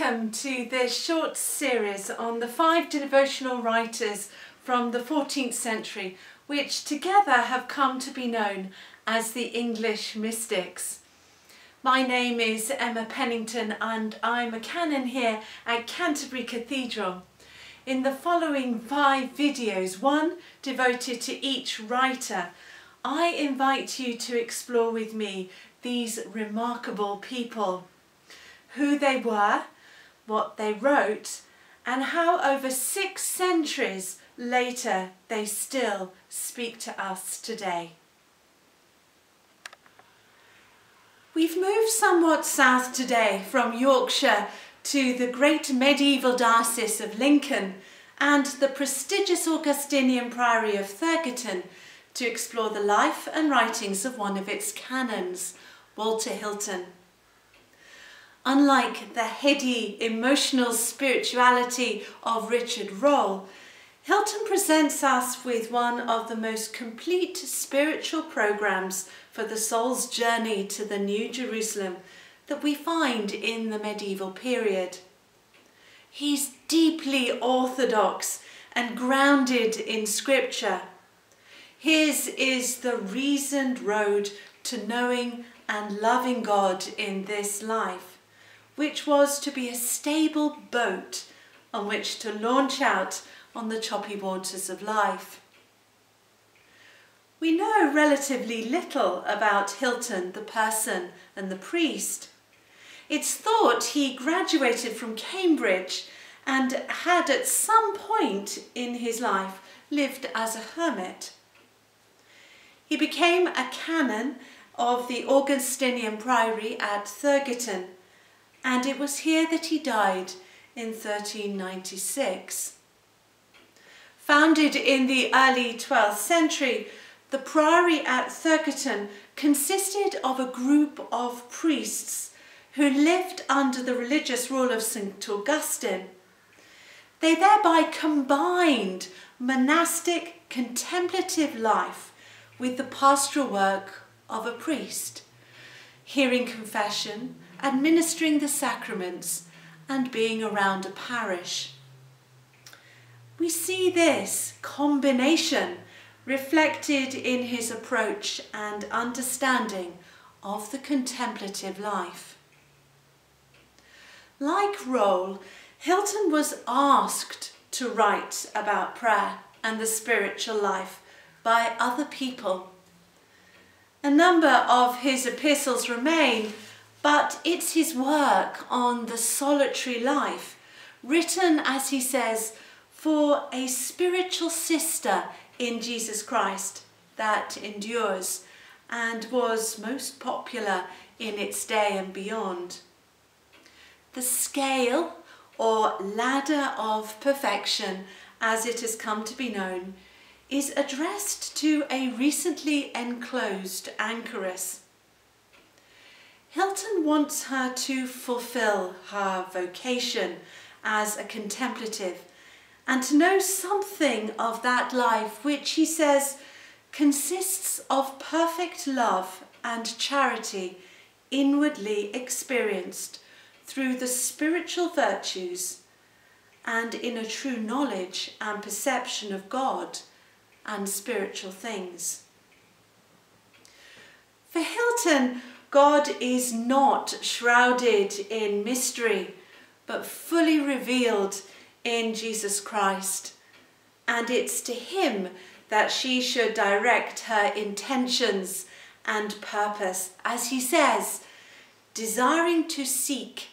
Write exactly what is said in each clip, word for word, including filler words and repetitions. Welcome to this short series on the five devotional writers from the fourteenth century, which together have come to be known as the English Mystics. My name is Emma Pennington and I'm a canon here at Canterbury Cathedral. In the following five videos, one devoted to each writer, I invite you to explore with me these remarkable people, who they were, what they wrote, and how over six centuries later they still speak to us today. We've moved somewhat south today from Yorkshire to the great medieval diocese of Lincoln and the prestigious Augustinian priory of Thurgarton to explore the life and writings of one of its canons, Walter Hilton. Unlike the heady, emotional spirituality of Richard Rolle, Hilton presents us with one of the most complete spiritual programs for the soul's journey to the New Jerusalem that we find in the medieval period. He's deeply orthodox and grounded in scripture. His is the reasoned road to knowing and loving God in this life, which was to be a stable boat on which to launch out on the choppy waters of life. We know relatively little about Hilton, the person and the priest. It's thought he graduated from Cambridge and had at some point in his life lived as a hermit. He became a canon of the Augustinian priory at Thurgarton, and it was here that he died in thirteen ninety-six. Founded in the early twelfth century, the priory at Thurgarton consisted of a group of priests who lived under the religious rule of St Augustine. They thereby combined monastic contemplative life with the pastoral work of a priest, hearing confession, administering the sacraments, and being around a parish. We see this combination reflected in his approach and understanding of the contemplative life. Like Rolle, Hilton was asked to write about prayer and the spiritual life by other people. A number of his epistles remain, but it's his work on the solitary life, written, as he says, for a spiritual sister in Jesus Christ, that endures and was most popular in its day and beyond. The scale or ladder of perfection, as it has come to be known, is addressed to a recently enclosed anchoress. Hilton wants her to fulfill her vocation as a contemplative and to know something of that life which, he says, consists of perfect love and charity inwardly experienced through the spiritual virtues and in a true knowledge and perception of God and spiritual things. For Hilton, God is not shrouded in mystery, but fully revealed in Jesus Christ, and it's to him that she should direct her intentions and purpose, as he says, desiring to seek,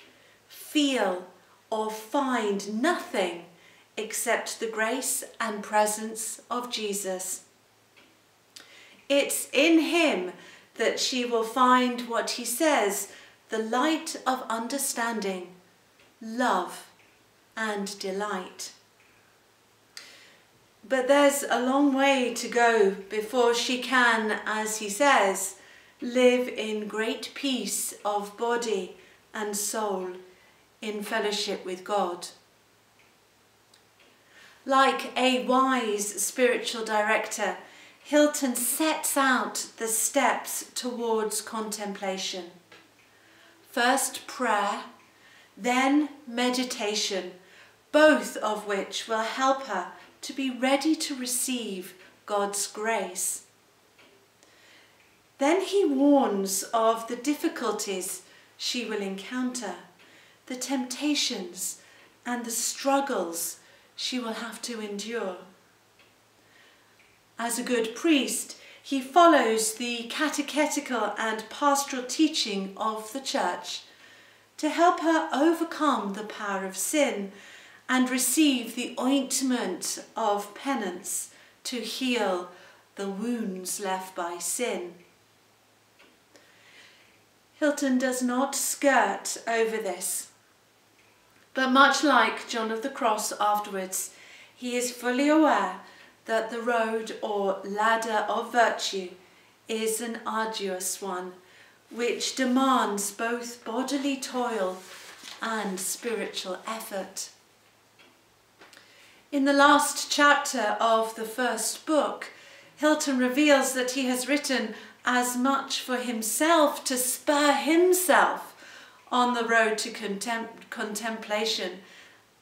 feel, or find nothing except the grace and presence of Jesus. It's in him that she will find what he says, the light of understanding, love and delight. But there's a long way to go before she can, as he says, live in great peace of body and soul in fellowship with God. Like a wise spiritual director, Hilton sets out the steps towards contemplation. First prayer, then meditation, both of which will help her to be ready to receive God's grace. Then he warns of the difficulties she will encounter, the temptations and the struggles she will have to endure. As a good priest, he follows the catechetical and pastoral teaching of the Church to help her overcome the power of sin and receive the ointment of penance to heal the wounds left by sin. Hilton does not skirt over this, but much like John of the Cross afterwards, he is fully aware that the road or ladder of virtue is an arduous one, which demands both bodily toil and spiritual effort. In the last chapter of the first book, Hilton reveals that he has written as much for himself to spur himself on the road to contem- contemplation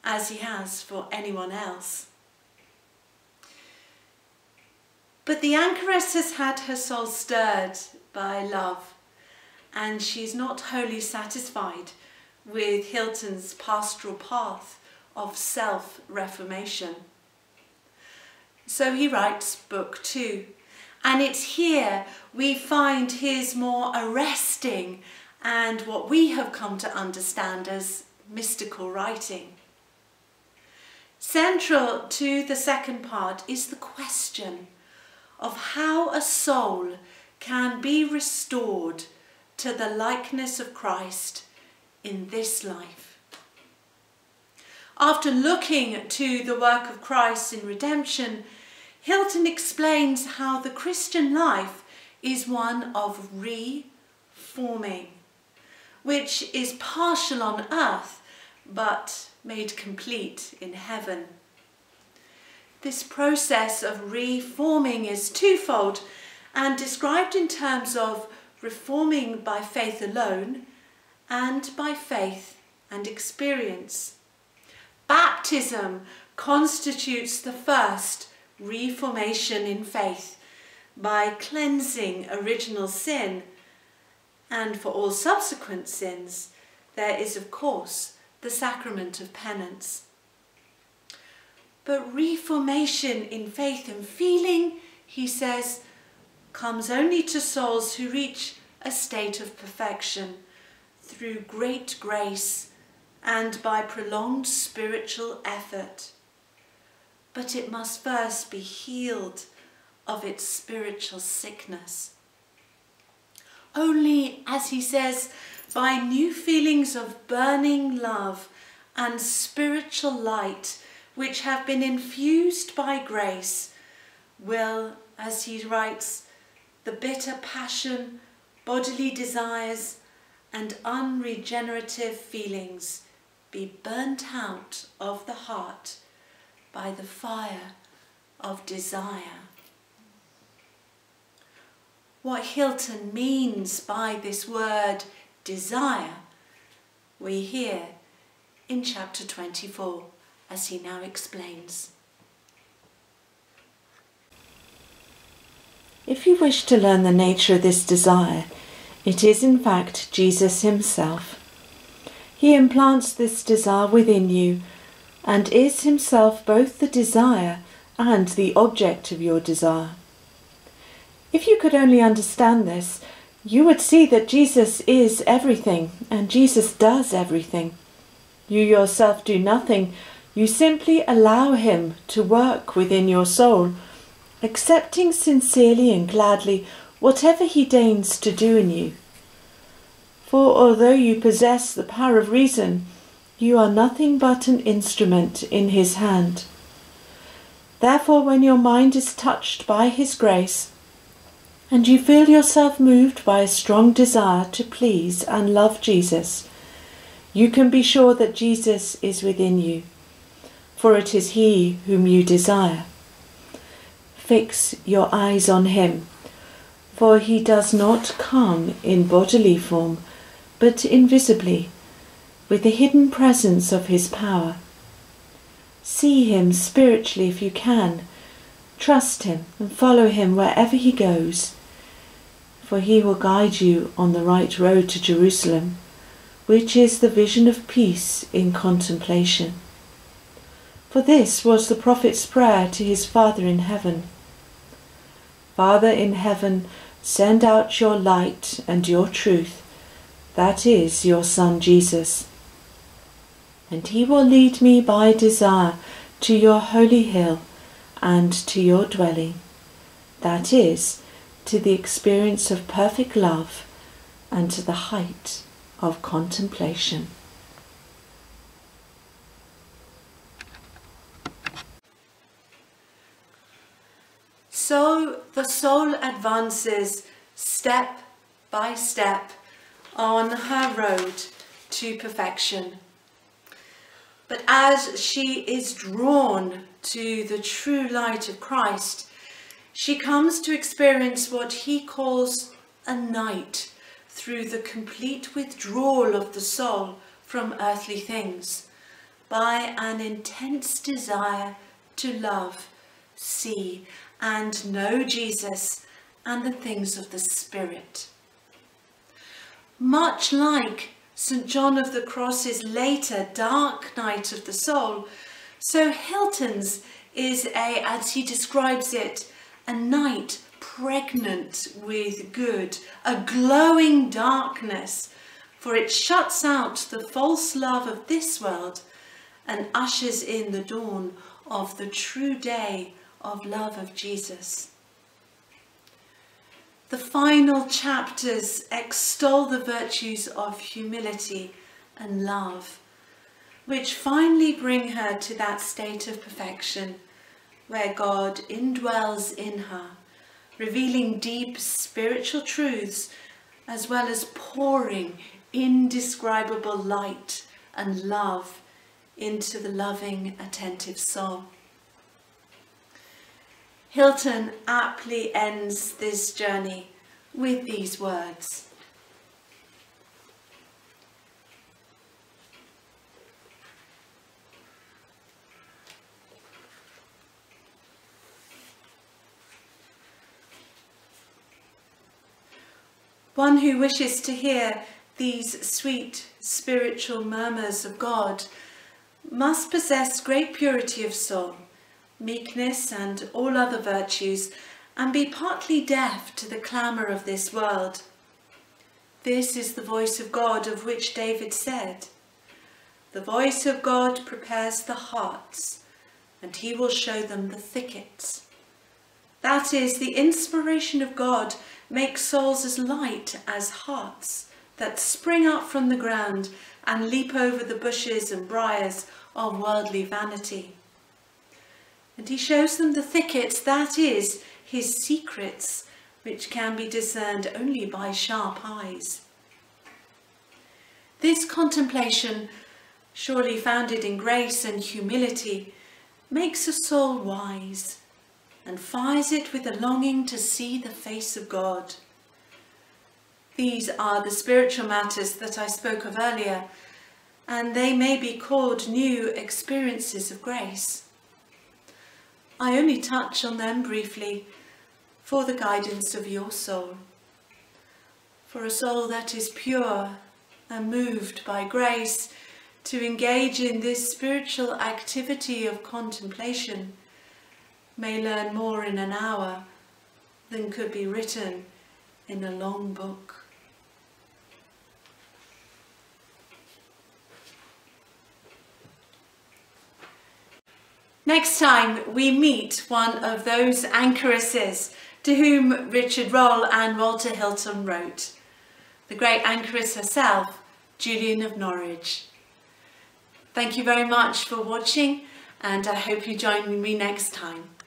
as he has for anyone else. But the anchoress has had her soul stirred by love, and she's not wholly satisfied with Hilton's pastoral path of self-reformation. So he writes book two. And it's here we find his more arresting and what we have come to understand as mystical writing. Central to the second part is the question of how a soul can be restored to the likeness of Christ in this life. After looking to the work of Christ in redemption, Hilton explains how the Christian life is one of reforming, which is partial on earth but made complete in heaven. This process of reforming is twofold and described in terms of reforming by faith alone and by faith and experience. Baptism constitutes the first reformation in faith by cleansing original sin, and for all subsequent sins there is of course the sacrament of penance. But reformation in faith and feeling, he says, comes only to souls who reach a state of perfection through great grace and by prolonged spiritual effort. But it must first be healed of its spiritual sickness. Only, as he says, by new feelings of burning love and spiritual light which have been infused by grace will, as he writes, the bitter passion, bodily desires and unregenerative feelings be burnt out of the heart by the fire of desire. What Hilton means by this word desire, we hear in chapter twenty-four, as he now explains. If you wish to learn the nature of this desire, it is in fact Jesus himself. He implants this desire within you and is himself both the desire and the object of your desire. If you could only understand this, you would see that Jesus is everything and Jesus does everything. You yourself do nothing, you simply allow him to work within your soul, accepting sincerely and gladly whatever he deigns to do in you. For although you possess the power of reason, you are nothing but an instrument in his hand. Therefore, when your mind is touched by his grace and you feel yourself moved by a strong desire to please and love Jesus, you can be sure that Jesus is within you, for it is he whom you desire. Fix your eyes on him, for he does not come in bodily form, but invisibly, with the hidden presence of his power. See him spiritually if you can. Trust him and follow him wherever he goes, for he will guide you on the right road to Jerusalem, which is the vision of peace in contemplation. For this was the prophet's prayer to his Father in heaven. Father in heaven, send out your light and your truth, that is your Son Jesus. And he will lead me by desire to your holy hill and to your dwelling, that is, to the experience of perfect love and to the height of contemplation. So the soul advances step by step on her road to perfection. But as she is drawn to the true light of Christ, she comes to experience what he calls a night through the complete withdrawal of the soul from earthly things by an intense desire to love, see and know Jesus and the things of the Spirit. Much like St John of the Cross's later dark night of the soul, so Hilton's is a, as he describes it, a night pregnant with good, a glowing darkness, for it shuts out the false love of this world and ushers in the dawn of the true day of love of Jesus. The final chapters extol the virtues of humility and love, which finally bring her to that state of perfection where God indwells in her, revealing deep spiritual truths as well as pouring indescribable light and love into the loving, attentive soul. Hilton aptly ends this journey with these words. One who wishes to hear these sweet spiritual murmurs of God must possess great purity of soul, meekness and all other virtues, and be partly deaf to the clamour of this world. This is the voice of God of which David said, "The voice of God prepares the hearts, and he will show them the thickets." That is, the inspiration of God makes souls as light as hearts that spring up from the ground and leap over the bushes and briars of worldly vanity. And he shows them the thickets, that is, his secrets, which can be discerned only by sharp eyes. This contemplation, surely founded in grace and humility, makes a soul wise and fires it with a longing to see the face of God. These are the spiritual matters that I spoke of earlier, and they may be called new experiences of grace. I only touch on them briefly for the guidance of your soul. For a soul that is pure and moved by grace to engage in this spiritual activity of contemplation may learn more in an hour than could be written in a long book. Next time we meet one of those anchoresses to whom Richard Rolle and Walter Hilton wrote, the great anchoress herself, Julian of Norwich. Thank you very much for watching, and I hope you join me next time.